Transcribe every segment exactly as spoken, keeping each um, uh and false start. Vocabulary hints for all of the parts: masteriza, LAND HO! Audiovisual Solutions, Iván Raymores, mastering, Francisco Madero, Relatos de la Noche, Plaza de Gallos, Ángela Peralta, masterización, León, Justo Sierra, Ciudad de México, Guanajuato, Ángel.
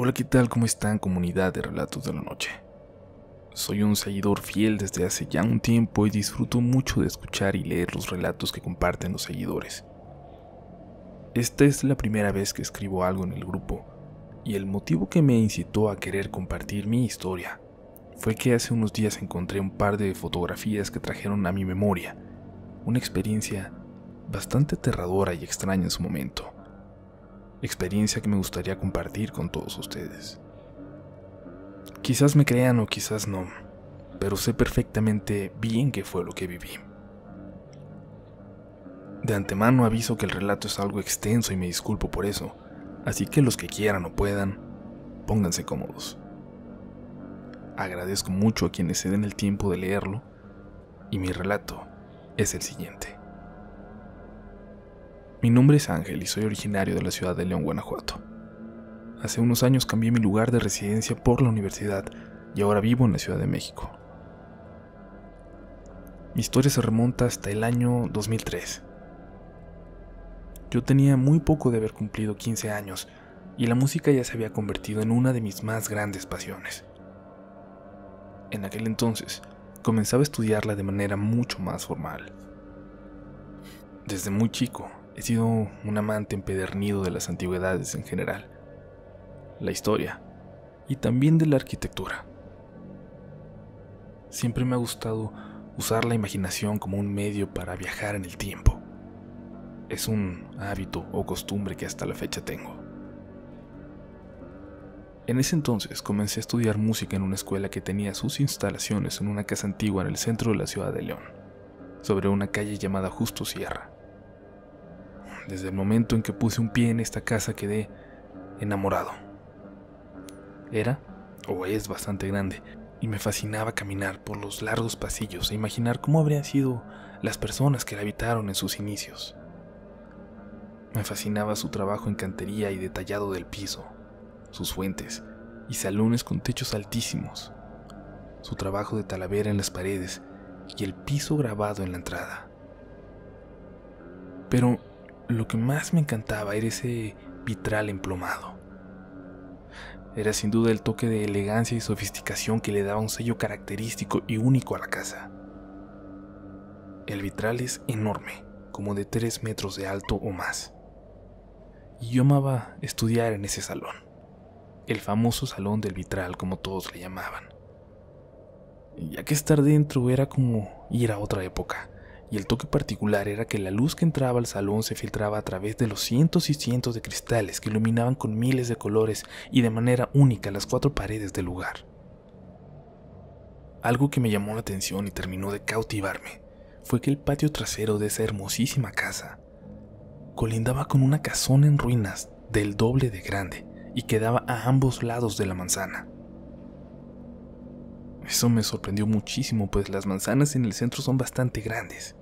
Hola, ¿qué tal? ¿Cómo están, comunidad de Relatos de la Noche? Soy un seguidor fiel desde hace ya un tiempo y disfruto mucho de escuchar y leer los relatos que comparten los seguidores. Esta es la primera vez que escribo algo en el grupo, y el motivo que me incitó a querer compartir mi historia fue que hace unos días encontré un par de fotografías que trajeron a mi memoria una experiencia bastante aterradora y extraña en su momento. Experiencia que me gustaría compartir con todos ustedes. Quizás me crean o quizás no, pero sé perfectamente bien qué fue lo que viví. De antemano aviso que el relato es algo extenso y me disculpo por eso, así que los que quieran o puedan, pónganse cómodos. Agradezco mucho a quienes se den el tiempo de leerlo, y mi relato es el siguiente. Mi nombre es Ángel y soy originario de la ciudad de León, Guanajuato. Hace unos años cambié mi lugar de residencia por la universidad y ahora vivo en la Ciudad de México. Mi historia se remonta hasta el año dos mil tres. Yo tenía muy poco de haber cumplido quince años y la música ya se había convertido en una de mis más grandes pasiones. En aquel entonces, comenzaba a estudiarla de manera mucho más formal. Desde muy chico, he sido un amante empedernido de las antigüedades en general, la historia y también de la arquitectura. Siempre me ha gustado usar la imaginación como un medio para viajar en el tiempo. Es un hábito o costumbre que hasta la fecha tengo. En ese entonces comencé a estudiar música en una escuela que tenía sus instalaciones en una casa antigua en el centro de la ciudad de León, sobre una calle llamada Justo Sierra. Desde el momento en que puse un pie en esta casa quedé enamorado. Era, o es, bastante grande, y me fascinaba caminar por los largos pasillos e imaginar cómo habrían sido las personas que la habitaron en sus inicios. Me fascinaba su trabajo en cantería y detallado del piso, sus fuentes y salones con techos altísimos, su trabajo de talavera en las paredes y el piso grabado en la entrada. Pero lo que más me encantaba era ese vitral emplomado. Era sin duda el toque de elegancia y sofisticación que le daba un sello característico y único a la casa. El vitral es enorme, como de tres metros de alto o más. Y yo amaba estudiar en ese salón, el famoso salón del vitral, como todos le llamaban. Ya que estar dentro era como ir a otra época. Y el toque particular era que la luz que entraba al salón se filtraba a través de los cientos y cientos de cristales que iluminaban con miles de colores y de manera única las cuatro paredes del lugar. Algo que me llamó la atención y terminó de cautivarme fue que el patio trasero de esa hermosísima casa colindaba con una casona en ruinas del doble de grande y quedaba a ambos lados de la manzana. Eso me sorprendió muchísimo, pues las manzanas en el centro son bastante grandes.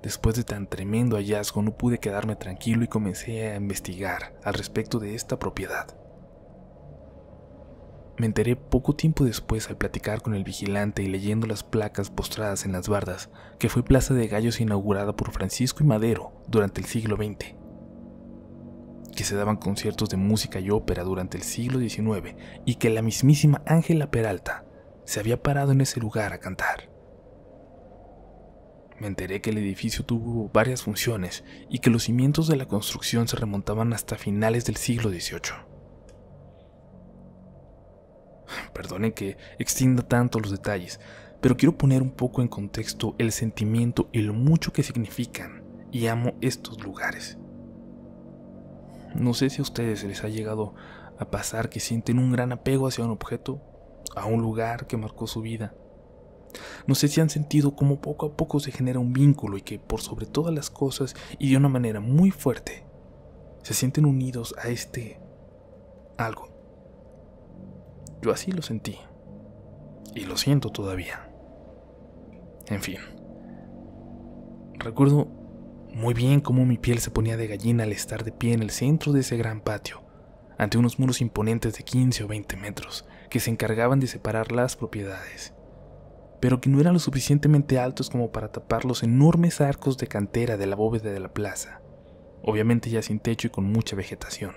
Después de tan tremendo hallazgo no pude quedarme tranquilo y comencé a investigar al respecto de esta propiedad. Me enteré poco tiempo después al platicar con el vigilante y leyendo las placas postradas en las bardas, que fue Plaza de Gallos inaugurada por Francisco y Madero durante el siglo veinte. Que se daban conciertos de música y ópera durante el siglo diecinueve y que la mismísima Ángela Peralta se había parado en ese lugar a cantar. Me enteré que el edificio tuvo varias funciones y que los cimientos de la construcción se remontaban hasta finales del siglo dieciocho. Perdonen que extienda tanto los detalles, pero quiero poner un poco en contexto el sentimiento y lo mucho que significan y amo estos lugares. No sé si a ustedes les ha llegado a pasar que sienten un gran apego hacia un objeto, a un lugar que marcó su vida. No sé si han sentido cómo poco a poco se genera un vínculo y que por sobre todas las cosas y de una manera muy fuerte, se sienten unidos a este algo. Yo así lo sentí y lo siento todavía. En fin, recuerdo muy bien cómo mi piel se ponía de gallina al estar de pie en el centro de ese gran patio, ante unos muros imponentes de quince o veinte metros, que se encargaban de separar las propiedades, pero que no eran lo suficientemente altos como para tapar los enormes arcos de cantera de la bóveda de la plaza, obviamente ya sin techo y con mucha vegetación.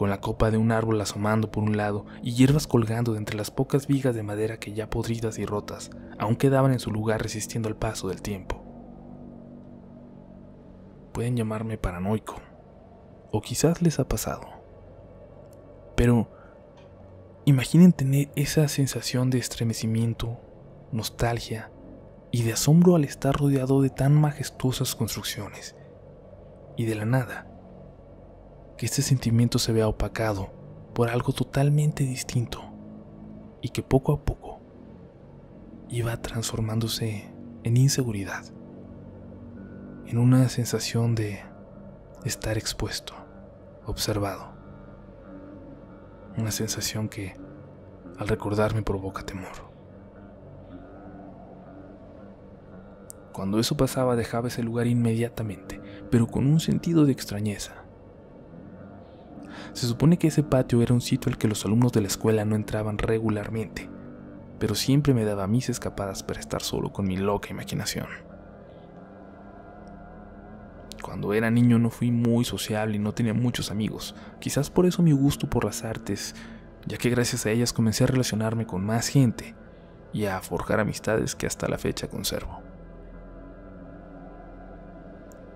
con la copa de un árbol asomando por un lado y hierbas colgando de entre las pocas vigas de madera que ya podridas y rotas, aún quedaban en su lugar resistiendo el paso del tiempo. Pueden llamarme paranoico, o quizás les ha pasado, pero imaginen tener esa sensación de estremecimiento, nostalgia y de asombro al estar rodeado de tan majestuosas construcciones, y de la nada, que este sentimiento se vea opacado por algo totalmente distinto y que poco a poco iba transformándose en inseguridad, en una sensación de estar expuesto, observado, una sensación que al recordar me provoca temor. Cuando eso pasaba dejaba ese lugar inmediatamente, pero con un sentido de extrañeza. Se supone que ese patio era un sitio al que los alumnos de la escuela no entraban regularmente, pero siempre me daba mis escapadas para estar solo con mi loca imaginación. Cuando era niño no fui muy sociable y no tenía muchos amigos, quizás por eso mi gusto por las artes, ya que gracias a ellas comencé a relacionarme con más gente y a forjar amistades que hasta la fecha conservo.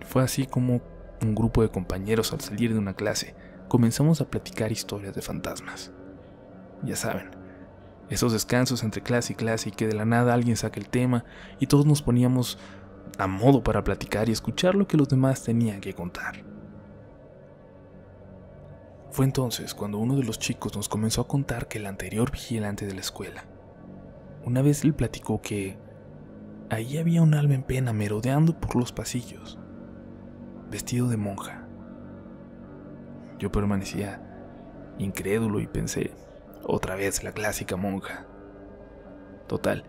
Fue así como un grupo de compañeros al salir de una clase comenzamos a platicar historias de fantasmas. Ya saben, esos descansos entre clase y clase y que de la nada alguien saca el tema y todos nos poníamos a modo para platicar y escuchar lo que los demás tenían que contar. Fue entonces cuando uno de los chicos nos comenzó a contar que el anterior vigilante de la escuela, una vez le platicó que ahí había un alma en pena merodeando por los pasillos, vestido de monja. Yo permanecía incrédulo y pensé, otra vez la clásica monja. Total,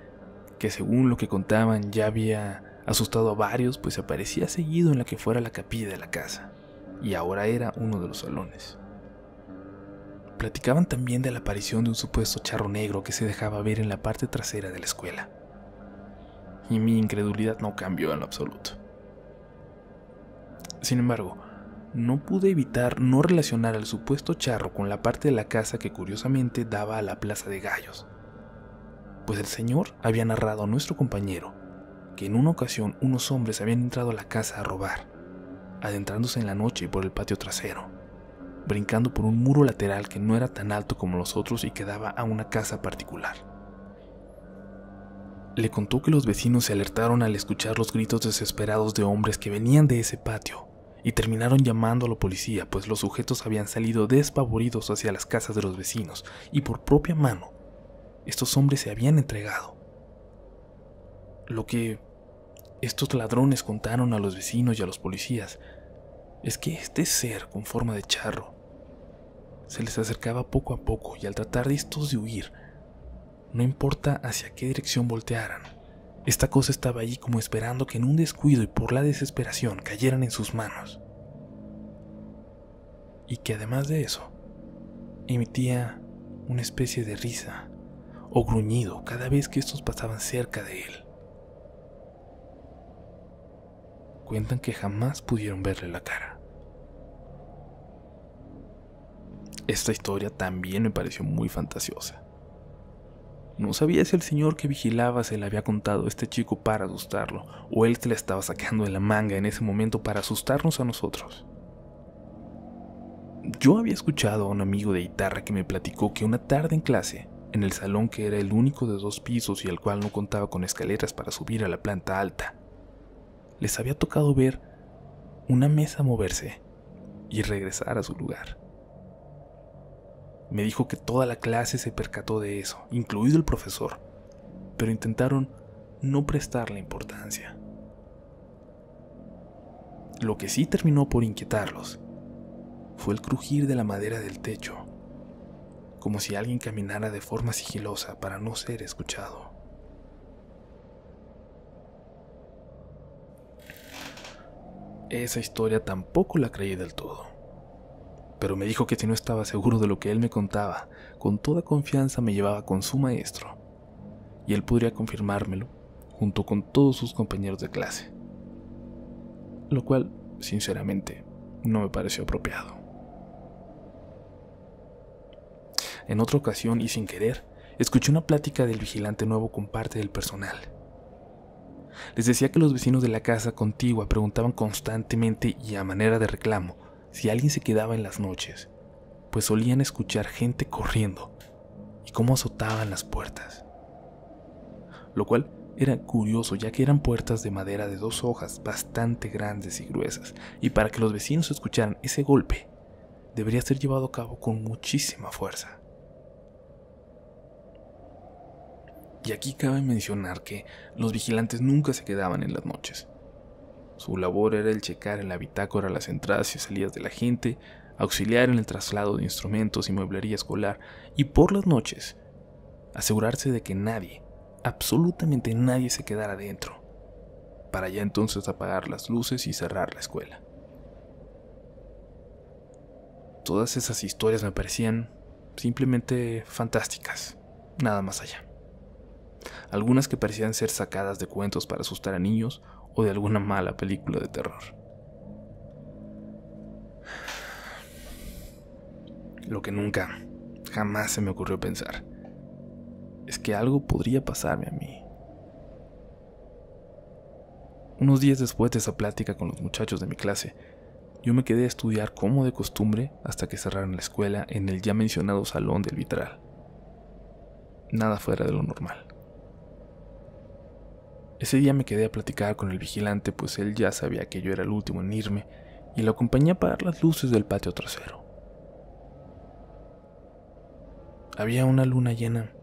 que según lo que contaban ya había asustado a varios, pues aparecía seguido en la que fuera la capilla de la casa, y ahora era uno de los salones. Platicaban también de la aparición de un supuesto charro negro que se dejaba ver en la parte trasera de la escuela. Y mi incredulidad no cambió en lo absoluto. Sin embargo, no pude evitar no relacionar al supuesto charro con la parte de la casa que curiosamente daba a la Plaza de Gallos, pues el señor había narrado a nuestro compañero que en una ocasión unos hombres habían entrado a la casa a robar, adentrándose en la noche por el patio trasero, brincando por un muro lateral que no era tan alto como los otros y que daba a una casa particular. Le contó que los vecinos se alertaron al escuchar los gritos desesperados de hombres que venían de ese patio, y terminaron llamando a la policía, pues los sujetos habían salido despavoridos hacia las casas de los vecinos, y por propia mano, estos hombres se habían entregado. Lo que estos ladrones contaron a los vecinos y a los policías, es que este ser con forma de charro, se les acercaba poco a poco, y al tratar de estos de huir, no importa hacia qué dirección voltearan, esta cosa estaba allí como esperando que en un descuido y por la desesperación cayeran en sus manos. Y que además de eso, emitía una especie de risa o gruñido cada vez que estos pasaban cerca de él. Cuentan que jamás pudieron verle la cara. Esta historia también me pareció muy fantasiosa. No sabía si el señor que vigilaba se le había contado a este chico para asustarlo, o él se la estaba sacando de la manga en ese momento para asustarnos a nosotros. Yo había escuchado a un amigo de guitarra que me platicó que una tarde en clase, en el salón que era el único de dos pisos y el cual no contaba con escaleras para subir a la planta alta, les había tocado ver una mesa moverse y regresar a su lugar. Me dijo que toda la clase se percató de eso, incluido el profesor, pero intentaron no prestarle importancia. Lo que sí terminó por inquietarlos fue el crujir de la madera del techo, como si alguien caminara de forma sigilosa para no ser escuchado. Esa historia tampoco la creí del todo. Pero me dijo que si no estaba seguro de lo que él me contaba, con toda confianza me llevaba con su maestro, y él podría confirmármelo, junto con todos sus compañeros de clase, lo cual, sinceramente, no me pareció apropiado. En otra ocasión, y sin querer, escuché una plática del vigilante nuevo con parte del personal. Les decía que los vecinos de la casa contigua preguntaban constantemente y a manera de reclamo si alguien se quedaba en las noches, pues solían escuchar gente corriendo y cómo azotaban las puertas. Lo cual era curioso, ya que eran puertas de madera de dos hojas bastante grandes y gruesas, y para que los vecinos escucharan ese golpe, debería ser llevado a cabo con muchísima fuerza. Y aquí cabe mencionar que los vigilantes nunca se quedaban en las noches. Su labor era el checar en la bitácora las entradas y salidas de la gente, auxiliar en el traslado de instrumentos y mueblería escolar, y por las noches, asegurarse de que nadie, absolutamente nadie se quedara adentro, para ya entonces apagar las luces y cerrar la escuela. Todas esas historias me parecían simplemente fantásticas, nada más allá. Algunas que parecían ser sacadas de cuentos para asustar a niños o de alguna mala película de terror. Lo que nunca, jamás se me ocurrió pensar, es que algo podría pasarme a mí. Unos días después de esa plática con los muchachos de mi clase, yo me quedé a estudiar como de costumbre hasta que cerraron la escuela en el ya mencionado salón del vitral. Nada fuera de lo normal. Ese día me quedé a platicar con el vigilante, pues él ya sabía que yo era el último en irme, y lo acompañé a apagar las luces del patio trasero. Había una luna llena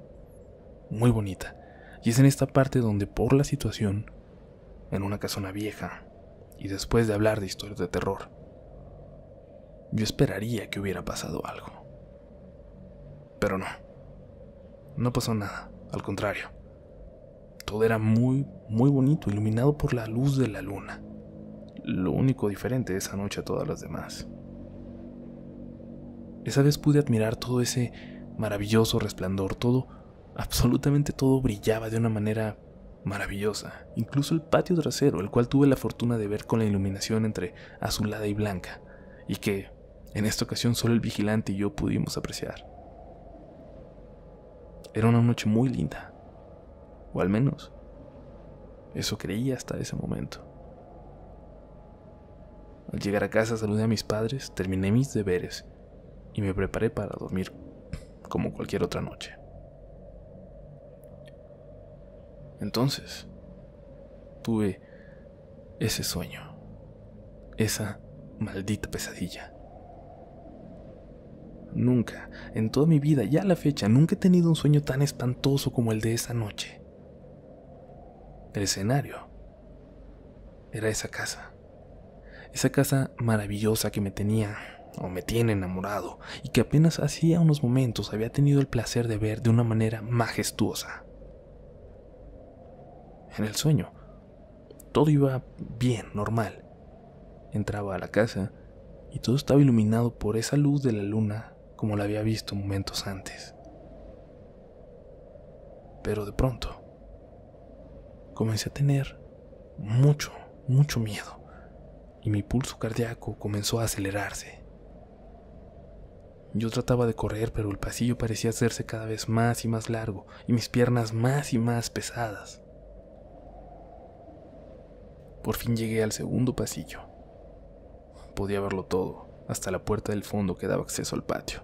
muy bonita, y es en esta parte donde, por la situación, en una casona vieja, y después de hablar de historias de terror, yo esperaría que hubiera pasado algo. Pero no, no pasó nada, al contrario. Todo era muy, muy bonito, iluminado por la luz de la luna. Lo único diferente esa noche a todas las demás. Esa vez pude admirar todo ese maravilloso resplandor, todo, absolutamente todo brillaba de una manera maravillosa. Incluso el patio trasero, el cual tuve la fortuna de ver con la iluminación entre azulada y blanca, y que, en esta ocasión, solo el vigilante y yo pudimos apreciar. Era una noche muy linda. O al menos, eso creía hasta ese momento. Al llegar a casa saludé a mis padres, terminé mis deberes y me preparé para dormir como cualquier otra noche. Entonces, tuve ese sueño, esa maldita pesadilla. Nunca, en toda mi vida, ya a la fecha, nunca he tenido un sueño tan espantoso como el de esa noche. El escenario era esa casa, esa casa maravillosa que me tenía, o me tiene enamorado, y que apenas hacía unos momentos había tenido el placer de ver de una manera majestuosa. En el sueño, todo iba bien, normal. Entraba a la casa y todo estaba iluminado por esa luz de la luna como la había visto momentos antes. Pero de pronto, comencé a tener mucho, mucho miedo, y mi pulso cardíaco comenzó a acelerarse. Yo trataba de correr, pero el pasillo parecía hacerse cada vez más y más largo, y mis piernas más y más pesadas. Por fin llegué al segundo pasillo. Podía verlo todo, hasta la puerta del fondo que daba acceso al patio.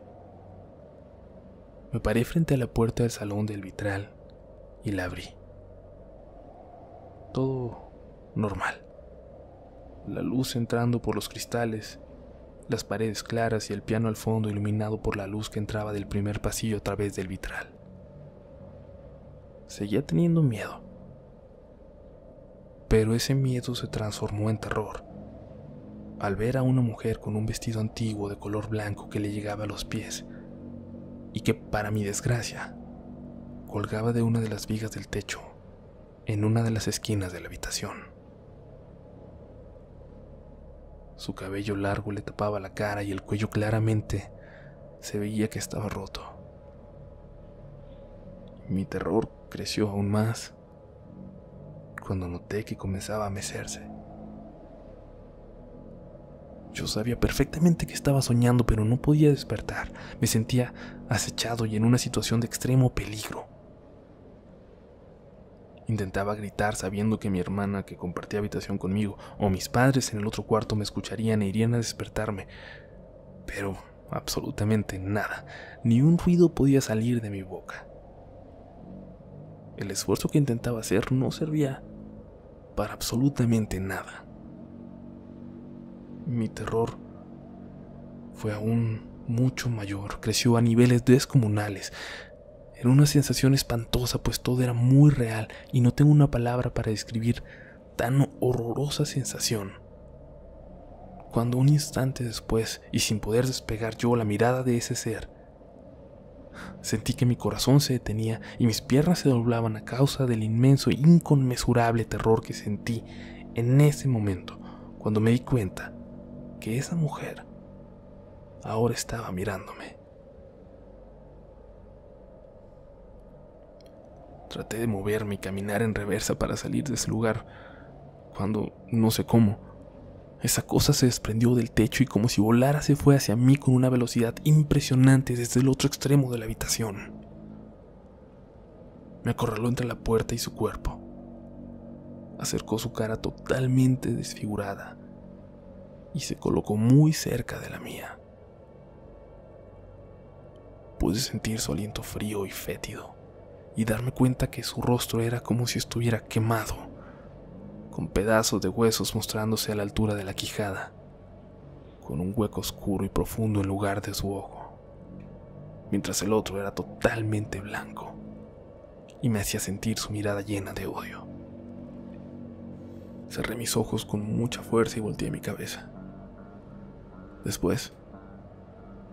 Me paré frente a la puerta del salón del vitral y la abrí. Todo normal. La luz entrando por los cristales, las paredes claras y el piano al fondo iluminado por la luz que entraba del primer pasillo a través del vitral. Seguía teniendo miedo, pero ese miedo se transformó en terror al ver a una mujer con un vestido antiguo de color blanco que le llegaba a los pies y que, para mi desgracia, colgaba de una de las vigas del techo en una de las esquinas de la habitación. Su cabello largo le tapaba la cara y el cuello claramente se veía que estaba roto. Mi terror creció aún más cuando noté que comenzaba a mecerse. Yo sabía perfectamente que estaba soñando, pero no podía despertar. Me sentía acechado y en una situación de extremo peligro. Intentaba gritar sabiendo que mi hermana, que compartía habitación conmigo, o mis padres en el otro cuarto me escucharían e irían a despertarme. Pero absolutamente nada, ni un ruido podía salir de mi boca. El esfuerzo que intentaba hacer no servía para absolutamente nada. Mi terror fue aún mucho mayor, creció a niveles descomunales. Era una sensación espantosa, pues todo era muy real, y no tengo una palabra para describir tan horrorosa sensación. Cuando un instante después, y sin poder despegar yo la mirada de ese ser, sentí que mi corazón se detenía y mis piernas se doblaban a causa del inmenso e inconmensurable terror que sentí en ese momento, cuando me di cuenta que esa mujer ahora estaba mirándome. Traté de moverme y caminar en reversa para salir de ese lugar, cuando, no sé cómo, esa cosa se desprendió del techo y como si volara se fue hacia mí con una velocidad impresionante desde el otro extremo de la habitación. Me acorraló entre la puerta y su cuerpo. Acercó su cara totalmente desfigurada y se colocó muy cerca de la mía. Pude sentir su aliento frío y fétido y darme cuenta que su rostro era como si estuviera quemado, con pedazos de huesos mostrándose a la altura de la quijada, con un hueco oscuro y profundo en lugar de su ojo, mientras el otro era totalmente blanco y me hacía sentir su mirada llena de odio. Cerré mis ojos con mucha fuerza y volteé mi cabeza. Después,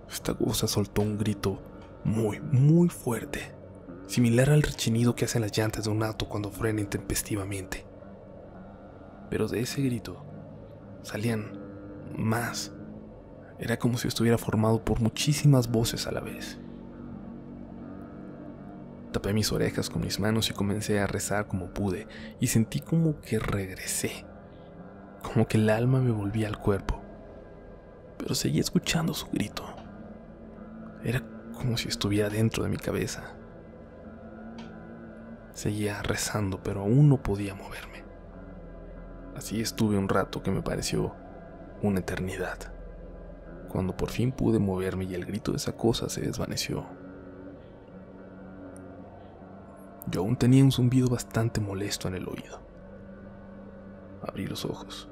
esta cosa soltó un grito muy, muy fuerte, similar al rechinido que hacen las llantas de un auto cuando frena intempestivamente. Pero de ese grito salían más. Era como si estuviera formado por muchísimas voces a la vez. Tapé mis orejas con mis manos y comencé a rezar como pude, y sentí como que regresé, como que el alma me volvía al cuerpo, pero seguí escuchando su grito. Era como si estuviera dentro de mi cabeza. Seguía rezando, pero aún no podía moverme. Así estuve un rato que me pareció una eternidad, cuando por fin pude moverme y el grito de esa cosa se desvaneció. Yo aún tenía un zumbido bastante molesto en el oído. Abrí los ojos.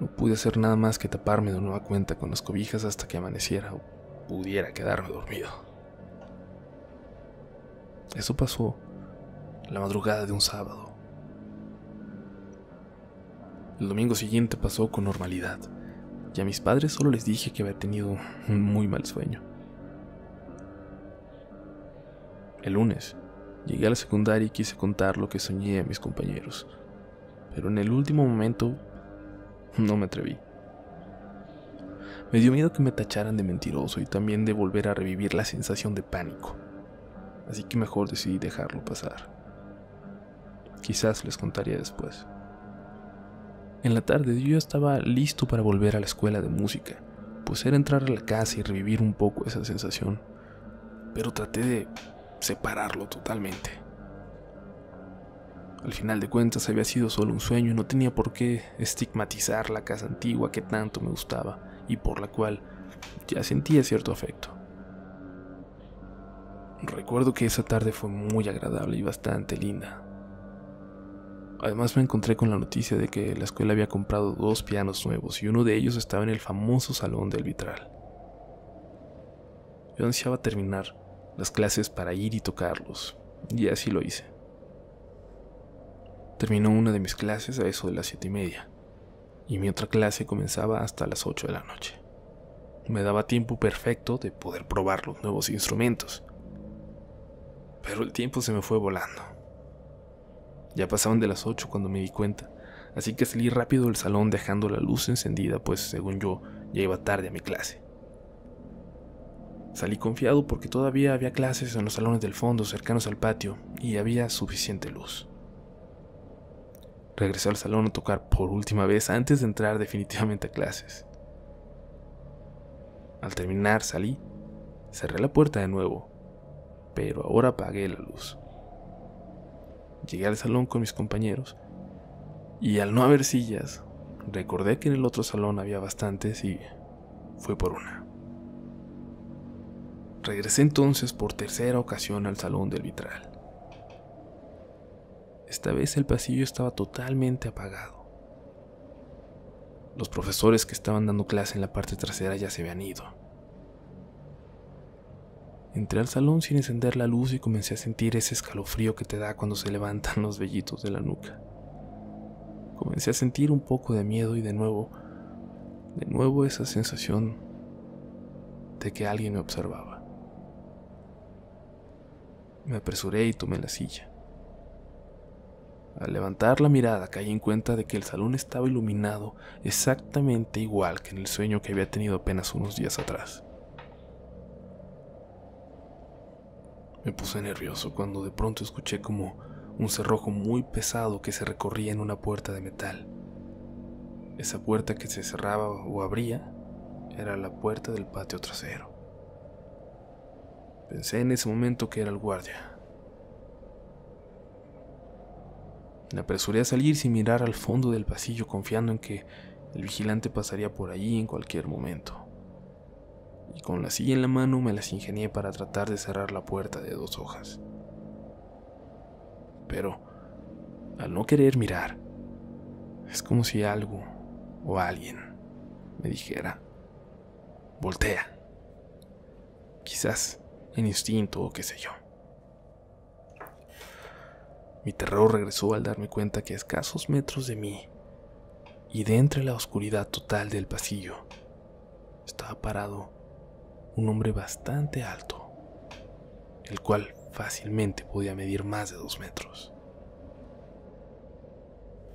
No pude hacer nada más que taparme de nueva cuenta con las cobijas hasta que amaneciera o pudiera quedarme dormido. Eso pasó la madrugada de un sábado. El domingo siguiente pasó con normalidad, y a mis padres solo les dije que había tenido un muy mal sueño. El lunes, llegué a la secundaria y quise contar lo que soñé a mis compañeros, pero en el último momento no me atreví. Me dio miedo que me tacharan de mentiroso y también de volver a revivir la sensación de pánico, así que mejor decidí dejarlo pasar. Quizás les contaría después. En la tarde yo ya estaba listo para volver a la escuela de música, pues era entrar a la casa y revivir un poco esa sensación, pero traté de separarlo totalmente. Al final de cuentas había sido solo un sueño y no tenía por qué estigmatizar la casa antigua que tanto me gustaba y por la cual ya sentía cierto afecto. Recuerdo que esa tarde fue muy agradable y bastante linda. Además me encontré con la noticia de que la escuela había comprado dos pianos nuevos y uno de ellos estaba en el famoso salón del vitral. Yo ansiaba terminar las clases para ir y tocarlos, y así lo hice. Terminó una de mis clases a eso de las siete y media, y mi otra clase comenzaba hasta las ocho de la noche. Me daba tiempo perfecto de poder probar los nuevos instrumentos, pero el tiempo se me fue volando. Ya pasaban de las ocho cuando me di cuenta, así que salí rápido del salón dejando la luz encendida, pues según yo ya iba tarde a mi clase. Salí confiado porque todavía había clases en los salones del fondo cercanos al patio y había suficiente luz. Regresé al salón a tocar por última vez antes de entrar definitivamente a clases. Al terminar salí, cerré la puerta de nuevo, pero ahora apagué la luz. Llegué al salón con mis compañeros, y al no haber sillas, recordé que en el otro salón había bastantes y fui por una. Regresé entonces por tercera ocasión al salón del vitral. Esta vez el pasillo estaba totalmente apagado. Los profesores que estaban dando clase en la parte trasera ya se habían ido. Entré al salón sin encender la luz y comencé a sentir ese escalofrío que te da cuando se levantan los vellitos de la nuca. Comencé a sentir un poco de miedo y de nuevo, de nuevo esa sensación de que alguien me observaba. Me apresuré y tomé la silla. Al levantar la mirada caí en cuenta de que el salón estaba iluminado exactamente igual que en el sueño que había tenido apenas unos días atrás. Me puse nervioso cuando de pronto escuché como un cerrojo muy pesado que se recorría en una puerta de metal. Esa puerta que se cerraba o abría era la puerta del patio trasero. Pensé en ese momento que era el guardia. Me apresuré a salir sin mirar al fondo del pasillo, confiando en que el vigilante pasaría por allí en cualquier momento. Y con la silla en la mano me las ingenié para tratar de cerrar la puerta de dos hojas. Pero, al no querer mirar, es como si algo o alguien me dijera, voltea. Quizás en instinto o qué sé yo. Mi terror regresó al darme cuenta que a escasos metros de mí, y de entre la oscuridad total del pasillo, estaba parado un hombre bastante alto, el cual fácilmente podía medir más de dos metros.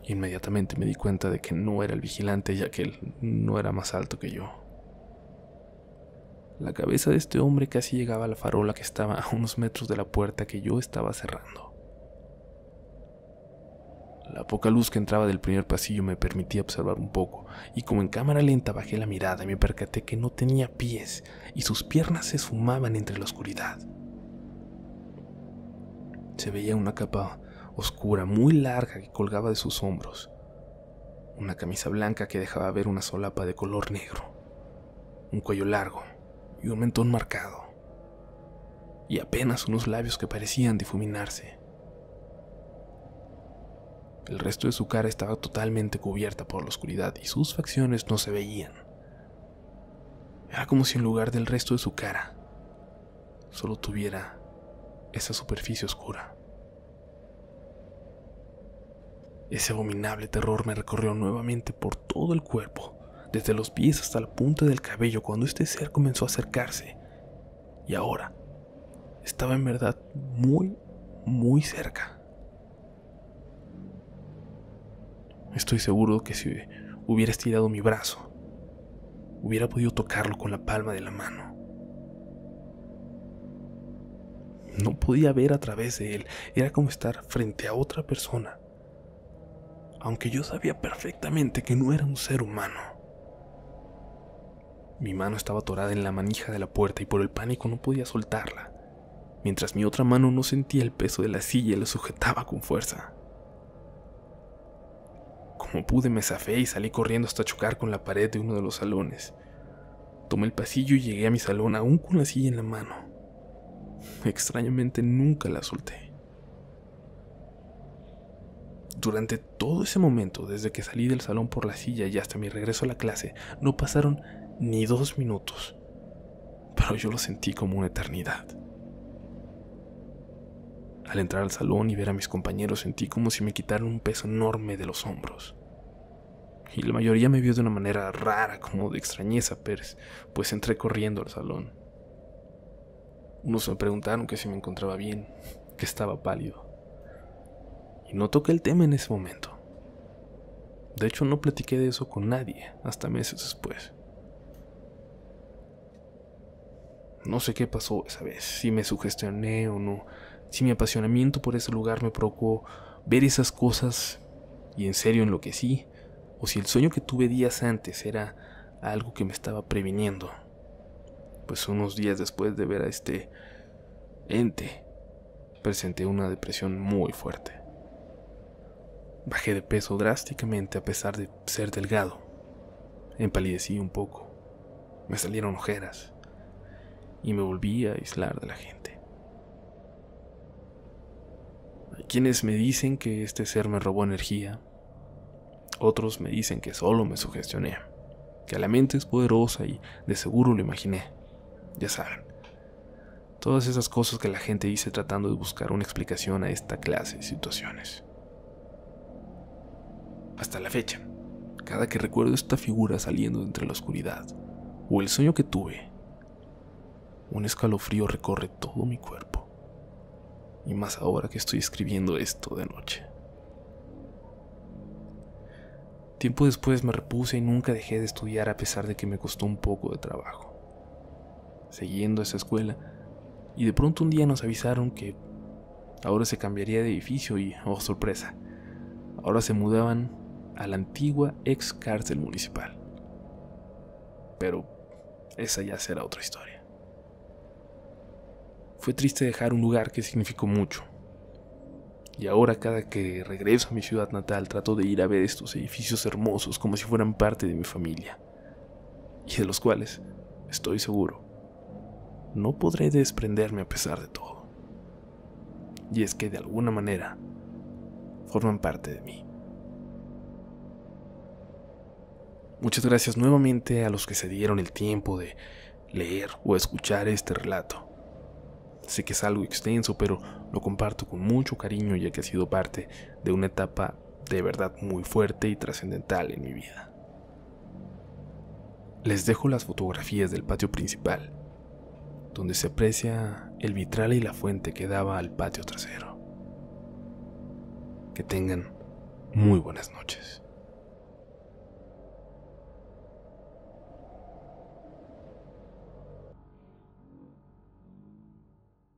Inmediatamente me di cuenta de que no era el vigilante, ya que él no era más alto que yo. La cabeza de este hombre casi llegaba a la farola que estaba a unos metros de la puerta que yo estaba cerrando. La poca luz que entraba del primer pasillo me permitía observar un poco, y como en cámara lenta bajé la mirada y me percaté que no tenía pies, y sus piernas se esfumaban entre la oscuridad. Se veía una capa oscura muy larga que colgaba de sus hombros, una camisa blanca que dejaba ver una solapa de color negro, un cuello largo y un mentón marcado, y apenas unos labios que parecían difuminarse. El resto de su cara estaba totalmente cubierta por la oscuridad y sus facciones no se veían. Era como si en lugar del resto de su cara, solo tuviera esa superficie oscura. Ese abominable terror me recorrió nuevamente por todo el cuerpo, desde los pies hasta la punta del cabello, cuando este ser comenzó a acercarse. Y ahora, estaba en verdad muy, muy cerca. Estoy seguro que si hubiera estirado mi brazo, hubiera podido tocarlo con la palma de la mano. No podía ver a través de él, era como estar frente a otra persona, aunque yo sabía perfectamente que no era un ser humano. Mi mano estaba atorada en la manija de la puerta y por el pánico no podía soltarla, mientras mi otra mano no sentía el peso de la silla y la sujetaba con fuerza. Como pude me zafé y salí corriendo hasta chocar con la pared de uno de los salones. Tomé el pasillo y llegué a mi salón aún con la silla en la mano. Extrañamente nunca la solté. Durante todo ese momento, desde que salí del salón por la silla y hasta mi regreso a la clase, no pasaron ni dos minutos, pero yo lo sentí como una eternidad. Al entrar al salón y ver a mis compañeros sentí como si me quitaran un peso enorme de los hombros. Y la mayoría me vio de una manera rara, como de extrañeza, pues entré corriendo al salón. Unos me preguntaron que si me encontraba bien, que estaba pálido. Y no toqué el tema en ese momento. De hecho, no platiqué de eso con nadie hasta meses después. No sé qué pasó esa vez, si me sugestioné o no. Si mi apasionamiento por ese lugar me provocó ver esas cosas y en serio enloquecí, o si el sueño que tuve días antes era algo que me estaba previniendo, pues unos días después de ver a este ente, presenté una depresión muy fuerte. Bajé de peso drásticamente a pesar de ser delgado. Empalidecí un poco, me salieron ojeras y me volví a aislar de la gente. Hay quienes me dicen que este ser me robó energía, otros me dicen que solo me sugestioné, que la mente es poderosa y de seguro lo imaginé. Ya saben, todas esas cosas que la gente dice tratando de buscar una explicación a esta clase de situaciones. Hasta la fecha, cada que recuerdo esta figura saliendo entre la oscuridad, o el sueño que tuve, un escalofrío recorre todo mi cuerpo, y más ahora que estoy escribiendo esto de noche. Tiempo después me repuse y nunca dejé de estudiar a pesar de que me costó un poco de trabajo. Siguiendo esa escuela, y de pronto un día nos avisaron que ahora se cambiaría de edificio y, oh sorpresa, ahora se mudaban a la antigua ex cárcel municipal. Pero esa ya será otra historia. Fue triste dejar un lugar que significó mucho. Y ahora cada que regreso a mi ciudad natal trato de ir a ver estos edificios hermosos como si fueran parte de mi familia, y de los cuales, estoy seguro, no podré desprenderme a pesar de todo. Y es que de alguna manera forman parte de mí. Muchas gracias nuevamente a los que se dieron el tiempo de leer o escuchar este relato. Sé que es algo extenso, pero lo comparto con mucho cariño ya que ha sido parte de una etapa de verdad muy fuerte y trascendental en mi vida. Les dejo las fotografías del patio principal, donde se aprecia el vitral y la fuente que daba al patio trasero. Que tengan muy buenas noches.